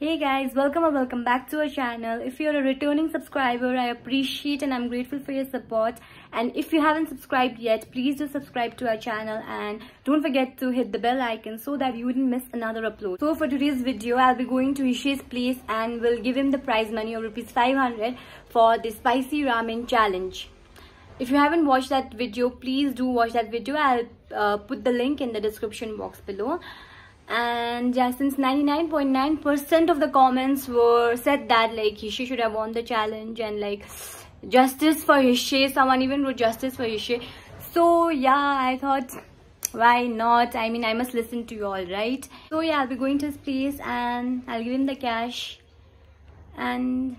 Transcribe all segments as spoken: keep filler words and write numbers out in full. Hey guys, welcome or welcome back to our channel. If you're a returning subscriber, I appreciate and I'm grateful for your support. And if you haven't subscribed yet, please do subscribe to our channel and don't forget to hit the bell icon so that you wouldn't miss another upload. So for today's video, I'll be going to Yishe's place and will give him the prize money of rupees five hundred for the spicy ramen challenge. If you haven't watched that video, please do watch that video. I'll uh, put the link in the description box below. And yeah, since ninety-nine point nine percent of the comments were said that like Hishey should have won the challenge and like justice for Hishey, someone even wrote justice for Hishey. So yeah, I thought why not? I mean, I must listen to you all, right? So yeah, I'll be going to his place and I'll give him the cash. And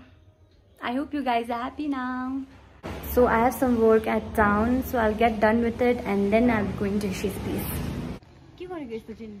I hope you guys are happy now. So I have some work at town, so I'll get done with it and then I'll be going to Hishey's place. Keep on going.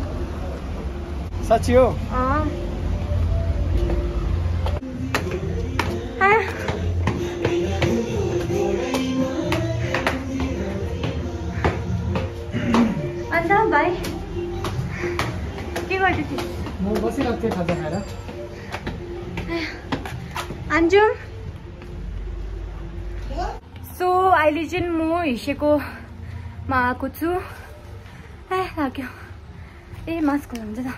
Sachio. Ah. Anda bhai. Ki gardi thi? Mo basi rakhe khada khera. Anjum. So I legend mo Hishey ko ma kuchu. Eh, lagyo. Eh, mask lam jada.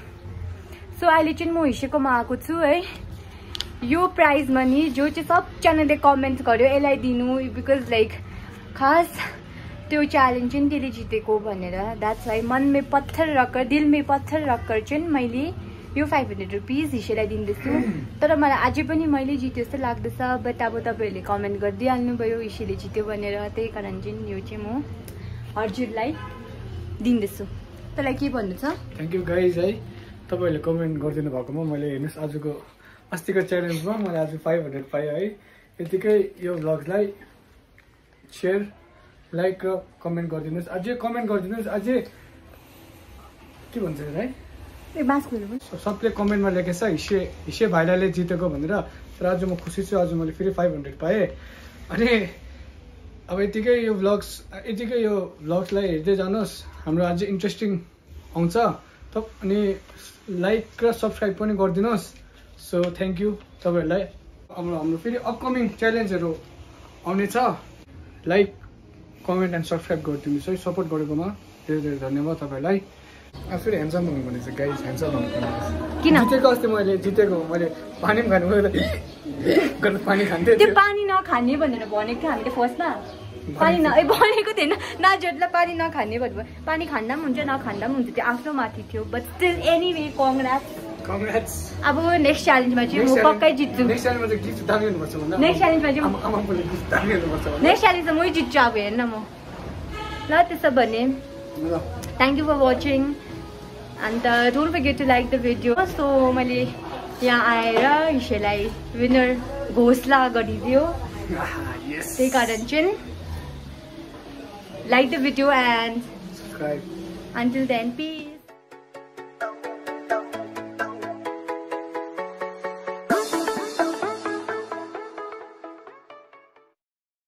So I will tell you that this prize money which is all the comments on the channel because like खास त्यो challenge in दिले जितेको भनेर, that's why मन में पत्थर रखकर दिल में पत्थर रखकर चाहिँ मैले यो five hundred rupees हिशेलाई दिन्दैछु तर मलाई अझै पनि मैले जिते जस्तो लाग्दैछ बट अब तपाईहरुले कमेन्ट गर्दै हाल्नु भयो हिशेले जित्यो भनेर त्यही कारण चाहिँ यो चाहिँ म हजुरलाई दिन्दैछु तलाई के भन्नु छ थ्यांक यू गाइज है तपाईहरुले कमेन्ट गर्दिनु भएकोमा मैले हेर्नुस् आजको अस्तिको च्यालेन्जमा मैले आज five hundred पाए है यतिकै यो भ्लगलाई शेयर लाइक र कमेन्ट गर्दिनुस् अझै कमेन्ट गर्दिनुस् अझै के भन्छ है ए मास्कहरु सबले कमेन्टमा लेखेछ हिशे हिशे भाइलाले जितेको भनेर तर आज म खुसी छु आज मैले फेरि five hundred पाए अनि अब यतिकै यो भ्लग्स यतिकै यो भ्लग्सलाई हेर्दै जानुस् हाम्रो आज इन्ट्रेस्टिङ आउँछ तब अनि लाइक र सब्स्क्राइब पनि गर्दिनुस् सो थ्यांक यू तपाईहरुलाई अब हाम्रो फेरि अपकमिङ च्यालेन्जहरु आउने छ लाइक कमेन्ट एन्ड सब्स्क्राइब गरिदिनुस् है सपोर्ट गरेकोमा धेरै धेरै धन्यवाद तपाईहरुलाई आफुले ह्यान्डसम हुनु भनेछ गाइस ह्यान्डसम हुनु किन जितेको अस्ति मैले जितेको मैले पानी पनि खानु भयो गर्नु पानी खान्थे त्यो पानी नखाने भनेर भनेको थियो हामीले फर्स्टमा पानी न ए भनेको थिएन नाजुडले पानी नखाने भन्नु पानी खान्दा पनि हुन्छ नखान्दा पनि हुन्छ त्यो आफ्नो माथि थियो but still anyway congrats congrats अब नेक्स्ट च्यालेन्जमा चाहिँ म पक्कै जित्छु नेक्स्ट च्यालेन्जमा चाहिँ जित्छु दामी हुनुपर्छ भन्दा नेक्स्ट च्यालेन्जमा चाहिँ म आमा पनि जित्छु दामी हुनुपर्छ भन्दा नेक्स्ट च्यालेन्जमा म जित्छु अब हेर्न म ल त्यसो भने ल thank you for watching and don't forget to like the video so मैले यहाँ आएर हिशेलाई विनर घोषणा गरिदियो यस त्यही कारण चाहिँ like the video and subscribe. Until then, peace.